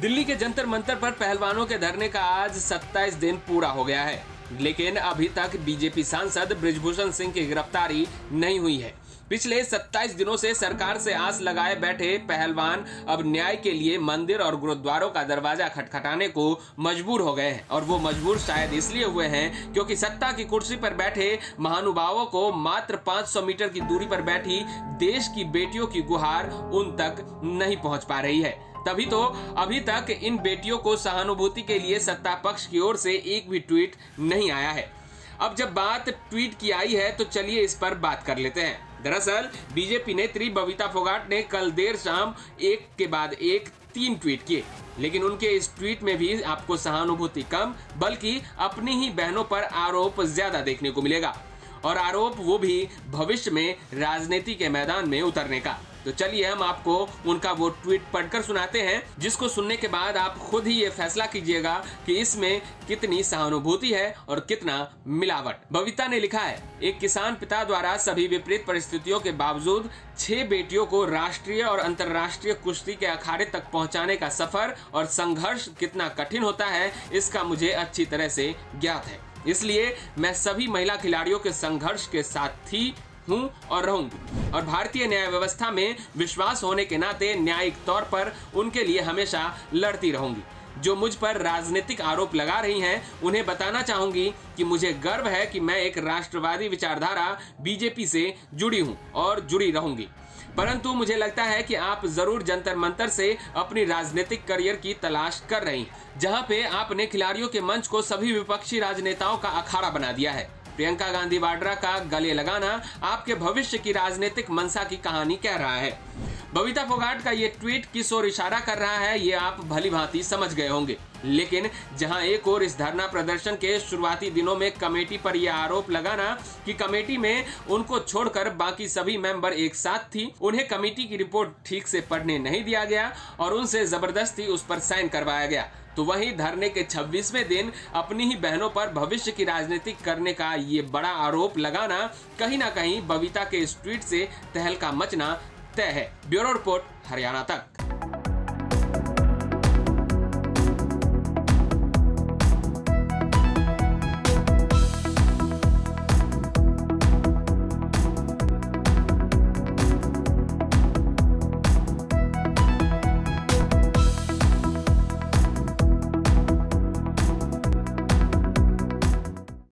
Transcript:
दिल्ली के जंतर मंतर पर पहलवानों के धरने का आज 27 दिन पूरा हो गया है, लेकिन अभी तक बीजेपी सांसद ब्रिजभूषण सिंह की गिरफ्तारी नहीं हुई है। पिछले 27 दिनों से सरकार से आस लगाए बैठे पहलवान अब न्याय के लिए मंदिर और गुरुद्वारों का दरवाजा खटखटाने को मजबूर हो गए हैं, और वो मजबूर शायद इसलिए हुए हैं क्योंकि सत्ता की कुर्सी पर बैठे महानुभावों को मात्र 500 मीटर की दूरी पर बैठी देश की बेटियों की गुहार उन तक नहीं पहुंच पा रही है। तभी तो अभी तक इन बेटियों को सहानुभूति के लिए सत्ता पक्ष की ओर से एक भी ट्वीट नहीं आया है। अब जब बात ट्वीट की आई है तो चलिए इस पर बात कर लेते हैं। दरअसल बीजेपी नेत्री बबीता फोगाट ने कल देर शाम एक के बाद एक 3 ट्वीट किए, लेकिन उनके इस ट्वीट में भी आपको सहानुभूति कम बल्कि अपनी ही बहनों पर आरोप ज्यादा देखने को मिलेगा, और आरोप वो भी भविष्य में राजनीति के मैदान में उतरने का। तो चलिए हम आपको उनका वो ट्वीट पढ़कर सुनाते हैं, जिसको सुनने के बाद आप खुद ही ये फैसला कीजिएगा कि इसमें कितनी सहानुभूति है और कितना मिलावट। बबीता ने लिखा है, एक किसान पिता द्वारा सभी विपरीत परिस्थितियों के बावजूद 6 बेटियों को राष्ट्रीय और अंतर्राष्ट्रीय कुश्ती के अखाड़े तक पहुंचाने का सफर और संघर्ष कितना कठिन होता है इसका मुझे अच्छी तरह से ज्ञात है, इसलिए मैं सभी महिला खिलाड़ियों के संघर्ष के साथ थी, हूं और रहूंगी, और भारतीय न्याय व्यवस्था में विश्वास होने के नाते न्यायिक तौर पर उनके लिए हमेशा लड़ती रहूंगी। जो मुझ पर राजनीतिक आरोप लगा रही हैं, उन्हें बताना चाहूंगी कि मुझे गर्व है कि मैं एक राष्ट्रवादी विचारधारा बीजेपी से जुड़ी हूं और जुड़ी रहूंगी, परंतु मुझे लगता है कि आप जरूर जंतर मंतर से अपनी राजनीतिक करियर की तलाश कर रही, जहां पे आपने खिलाड़ियों के मंच को सभी विपक्षी राजनेताओं का अखाड़ा बना दिया है। प्रियंका गांधी वाड्रा का गले लगाना आपके भविष्य की राजनीतिक मंशा की कहानी कह रहा है। बबीता फोगाट का ये ट्वीट किस ओर इशारा कर रहा है ये आप भली भांति समझ गए होंगे, लेकिन जहां एक ओर इस धरना प्रदर्शन के शुरुआती दिनों में कमेटी पर यह आरोप लगाना कि कमेटी में उनको छोड़कर बाकी सभी मेंबर एक साथ थी, उन्हें कमेटी की रिपोर्ट ठीक से पढ़ने नहीं दिया गया और उनसे जबरदस्ती उस पर साइन करवाया गया, तो वहीं धरने के 26वें दिन अपनी ही बहनों पर भविष्य की राजनीति करने का ये बड़ा आरोप लगाना कहीं ना कहीं बबीता के इस ट्वीट से तहलका मचना तय है। ब्यूरो रिपोर्ट, हरियाणा तक।